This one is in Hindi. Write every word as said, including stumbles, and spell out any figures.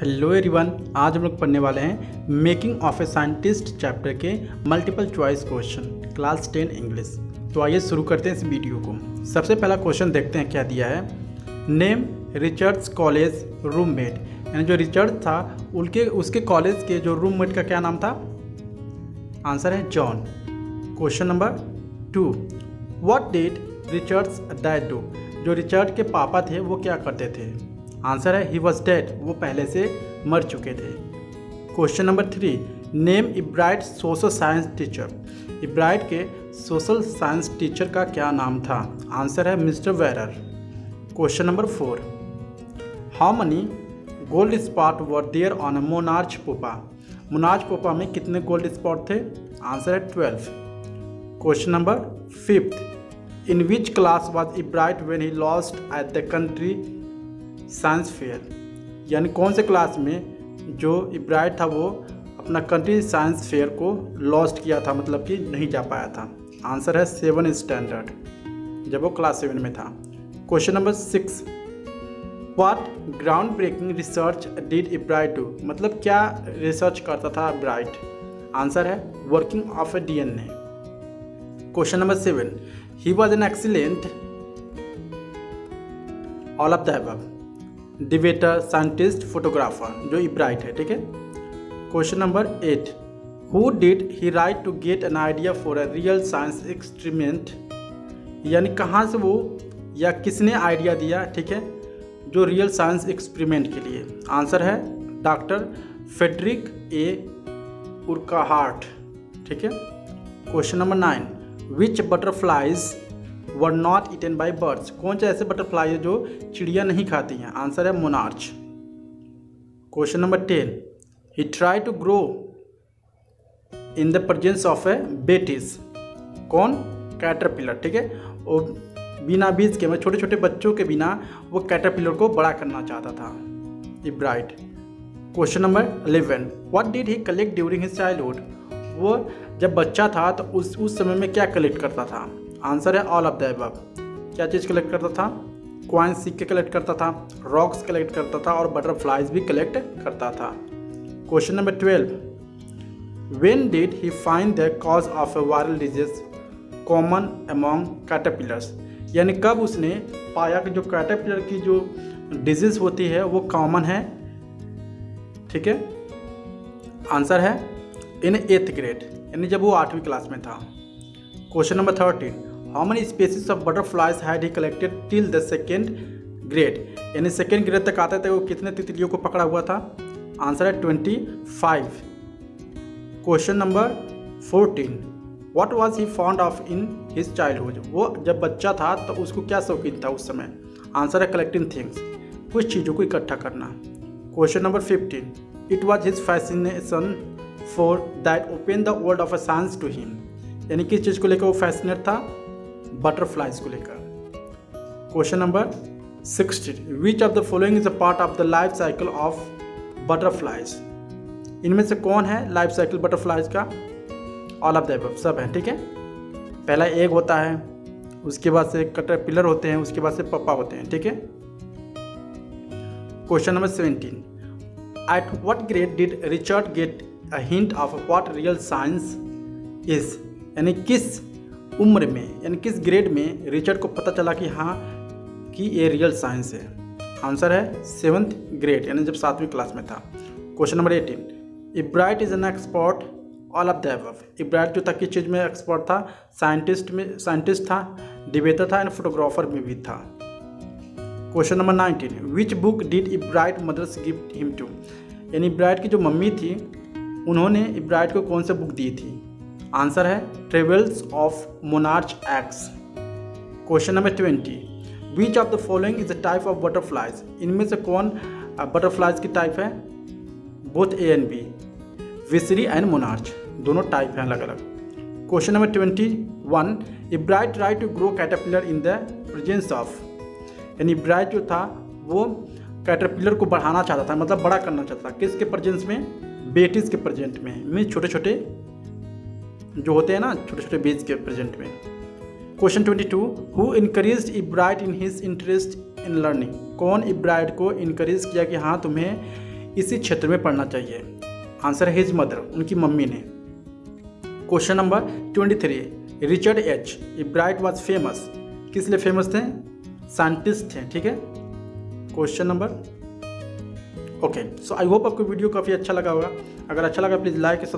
हेलो एवरीवन, आज हम लोग पढ़ने वाले हैं making of a scientist chapter के multiple choice question class ten English. तो आइए शुरू करते हैं इस वीडियो को। सबसे पहला क्वेश्चन देखते हैं क्या दिया है। नेम रिचर्ड्स कॉलेज रूममेट, यानी जो रिचर्ड था उनके उसके कॉलेज के जो रूममेट का क्या नाम था? आंसर है John. Question number two, what did Richard's dad do, जो रिचर्ड के पापा थे वो क्या करते थे? आंसर है ही वॉज डेड, वो पहले से मर चुके थे। Question number three, name Ebright social science teacher, Ebright के सोशल साइंस टीचर का क्या नाम था? आंसर है mister वेरर। Question number four, how many gold spots were there on a monarch pupa, monarch pupa में कितने गोल्ड स्पॉट थे? आंसर है twelve. Question number fifth, in which class was Ebright when he lost at the country science fair, यानी कौन से क्लास में जो इब्राइट था वो अपना कंट्री साइंस फेयर को लॉस्ट किया था, मतलब कि नहीं जा पाया था? आंसर है सेवन स्टैंडर्ड, जब वो क्लास सेवन में था। Question number six, what ground breaking research did Ebright do, मतलब क्या रिसर्च करता था इब्राइट? आंसर है working of a DNA. Question number seven, he was an excellent all of the above debater scientist photographer, जो इब्राइट है, ठीक है। Question number eight, who did he write to get an idea for a real science experiment, यानी कहाँ से वो या किसने आइडिया दिया, ठीक है, जो रियल साइंस एक्सपेरिमेंट के लिए? आंसर है डॉक्टर फेडरिक ए उर्काहार्ट, ठीक है। Question number nine, which butterflies were not eaten by birds, कौन से ऐसे बटरफ्लाई है जो चिड़िया नहीं खाती हैं? आंसर है monarch. Question number ten, he try to grow in the presence of a Betis, कौन? कैटरपिलर, ठीक है, वो बिना बीज के, मैं छोटे छोटे बच्चों के बिना वो कैटरपिलर को बड़ा करना चाहता था Ebright. Question number eleven, what did he collect during his childhood, वो जब बच्चा था तो उस उस समय में क्या कलेक्ट करता था? आंसर है ऑल ऑफ द अबव। क्या चीज़ कलेक्ट करता था? क्वाइन सिक्के कलेक्ट करता था, रॉक्स कलेक्ट करता था और बटरफ्लाइज भी कलेक्ट करता था। Question number twelve, when did he find the cause of a viral disease common among caterpillars, यानी कब उसने पाया कि जो कैटरपिलर की जो डिजीज होती है वो कॉमन है, ठीक है? आंसर है इन एट्थ ग्रेड, यानी जब वो आठवीं क्लास में था। Question number thirteen, how many species of butterflies had he collected till the second grade, यानी सेकेंड ग्रेड तक आते थे वो कितने तितलियों को पकड़ा हुआ था? आंसर है twenty five. Question number fourteen, what was he fond of in his childhood, वो जब बच्चा था तो उसको क्या शौकीन था उस समय? आंसर है कलेक्टिंग थिंग्स, कुछ चीज़ों को इकट्ठा करना। Question number fifteen, it was his fascination for that open the world of a science to him, यानी किस चीज़ को लेकर वो फैसिनेट था? बटरफ्लाइज को लेकर। Question number sixteen, which of the following is a part of the life cycle of butterflies, इनमें से कौन है लाइफ साइकिल बटरफ्लाइज का? ऑल ऑफ द अबव, सब है, ठीक है। पहला एग होता है, उसके बाद से कैटरपिलर होते हैं, उसके बाद से पप्पा होते हैं, ठीक है। Question number seventeen, at what grade did Richard get a hint of what real science is, यानी किस उम्र में, यानी किस ग्रेड में रिचर्ड को पता चला कि हाँ कि ये रियल साइंस है? आंसर है सेवन्थ ग्रेड, यानी जब सातवीं क्लास में था। Question number eighteen, Ebright is an expert all of the above, Ebright जो था किस चीज़ में एक्सपर्ट था? साइंटिस्ट में, साइंटिस्ट था, डिबेटर था एंड फोटोग्राफर में भी था। Question number nineteen, which book did Ebright mother's gift him to, यानी इब्राइट की जो मम्मी थी उन्होंने इब्राइट को कौन से बुक दी थी? आंसर है travels of monarch X. Question number twenty, which of the following is the type of butterflies, इनमें से कौन बटरफ्लाइज की टाइप है? Both A and B, viceroy and monarch, दोनों टाइप हैं अलग अलग। Question number twenty one, Ebright try to grow caterpillar in the presence of, यानी इब्राइट जो था वो कैटरपिलर को बढ़ाना चाहता था, मतलब बड़ा करना चाहता था, किसके प्रेजेंस में? बेटिस के प्रेजेंट में, में छोटे छोटे जो होते हैं ना, छोटे छोटे बीज के प्रेजेंट में। Question twenty two, who encouraged Ebright in his interest in learning, कौन इब्राइट को इनकरेज किया कि हाँ तुम्हें इसी क्षेत्र में पढ़ना चाहिए। आंसर है हिज मदर, उनकी मम्मी ने। क्वेश्चन नंबर तेईस, Richard H Ebright was famous, किस लिए फेमस थे? साइंटिस्ट थे, ठीक है। Question number okay, so I hope आपको वीडियो काफ़ी अच्छा लगा होगा। अगर अच्छा लगा प्लीज़ लाइक, सब्सक्राइब